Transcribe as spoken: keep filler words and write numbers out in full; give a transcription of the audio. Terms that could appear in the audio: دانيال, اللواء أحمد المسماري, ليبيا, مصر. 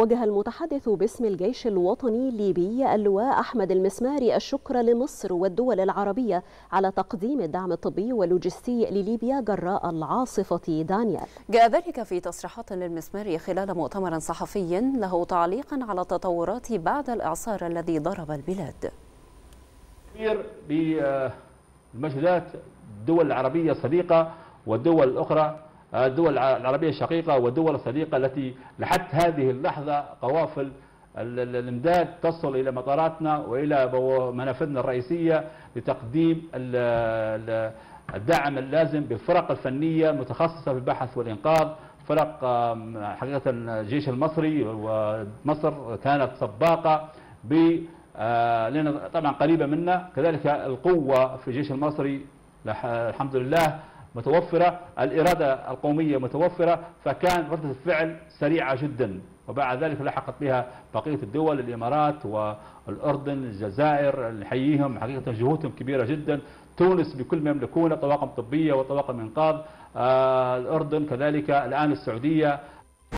وجه المتحدث باسم الجيش الوطني الليبي اللواء أحمد المسماري الشكر لمصر والدول العربية على تقديم الدعم الطبي واللوجستي لليبيا جراء العاصفة دانيال. جاء ذلك في تصريحات للمسماري خلال مؤتمر صحفي له تعليقا على التطورات بعد الإعصار الذي ضرب البلاد. بالمجهودات الدول العربية الصديقة والدول الأخرى، الدول العربية الشقيقة والدول الصديقة التي لحتى هذه اللحظة قوافل الإمداد تصل إلى مطاراتنا وإلى منافذنا الرئيسية لتقديم الدعم اللازم بفرق الفنية متخصصة في البحث والإنقاذ. فرق حقيقة الجيش المصري، ومصر كانت سباقة ب لأن طبعا قريبة منا. كذلك القوة في الجيش المصري الحمد لله متوفرة، الإرادة القومية متوفرة، فكان ردة الفعل سريعة جدا، وبعد ذلك لحقت بها بقية الدول، الإمارات والأردن، الجزائر، نحييهم حقيقة جهودهم كبيرة جدا. تونس بكل ما يملكونه، طواقم طبية وطواقم إنقاذ، الأردن كذلك، الآن السعودية،